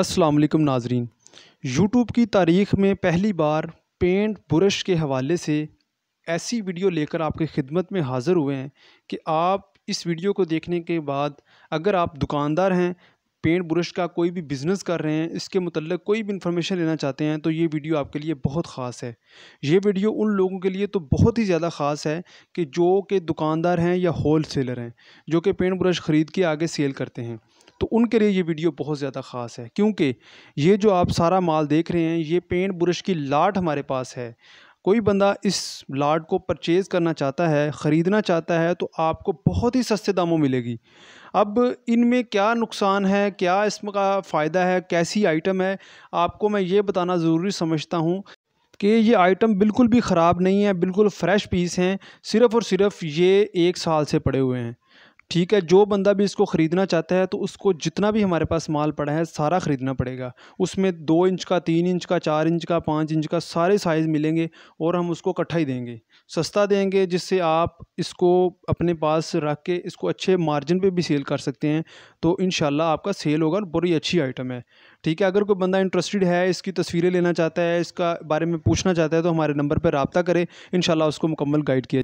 अस्सलाम वालेकुम नाजरीन, यूट्यूब की तारीख़ में पहली बार पेंट ब्रश के हवाले से ऐसी वीडियो लेकर आपकी खिदमत में हाज़िर हुए हैं कि आप इस वीडियो को देखने के बाद अगर आप दुकानदार हैं, पेंट ब्रश का कोई भी बिज़नेस कर रहे हैं, इसके मतलब कोई भी इंफॉर्मेशन लेना चाहते हैं तो ये वीडियो आपके लिए बहुत ख़ास है। ये वीडियो उन लोगों के लिए तो बहुत ही ज़्यादा ख़ास है कि जो के दुकानदार हैं या होल सेलर हैं, जो कि पेंट ब्रश ख़रीद के आगे सेल करते हैं, तो उनके लिए ये वीडियो बहुत ज़्यादा ख़ास है। क्योंकि ये जो आप सारा माल देख रहे हैं, ये पेंट ब्रश की लाट हमारे पास है। कोई बंदा इस लाट को परचेज़ करना चाहता है, ख़रीदना चाहता है, तो आपको बहुत ही सस्ते दामों मिलेगी। अब इनमें क्या नुकसान है, क्या इसका फ़ायदा है, कैसी आइटम है, आपको मैं ये बताना ज़रूरी समझता हूँ कि ये आइटम बिल्कुल भी ख़राब नहीं है, बिल्कुल फ़्रेश पीस हैं। सिर्फ़ और सिर्फ़ ये एक साल से पड़े हुए हैं। ठीक है, जो बंदा भी इसको ख़रीदना चाहता है तो उसको जितना भी हमारे पास माल पड़ा है सारा ख़रीदना पड़ेगा। उसमें 2 इंच का, 3 इंच का, 4 इंच का, 5 इंच का सारे साइज़ मिलेंगे और हम उसको इकट्ठा ही देंगे, सस्ता देंगे, जिससे आप इसको अपने पास रख के इसको अच्छे मार्जिन पे भी सेल कर सकते हैं। तो इंशाल्लाह आपका सेल होगा और बड़ी अच्छी आइटम है। ठीक है, अगर कोई बंदा इंटरेस्टेड है, इसकी तस्वीरें लेना चाहता है, इसका बारे में पूछना चाहता है तो हमारे नंबर पर रब्ता करें, इंशाल्लाह उसको मुकम्मल गाइड किया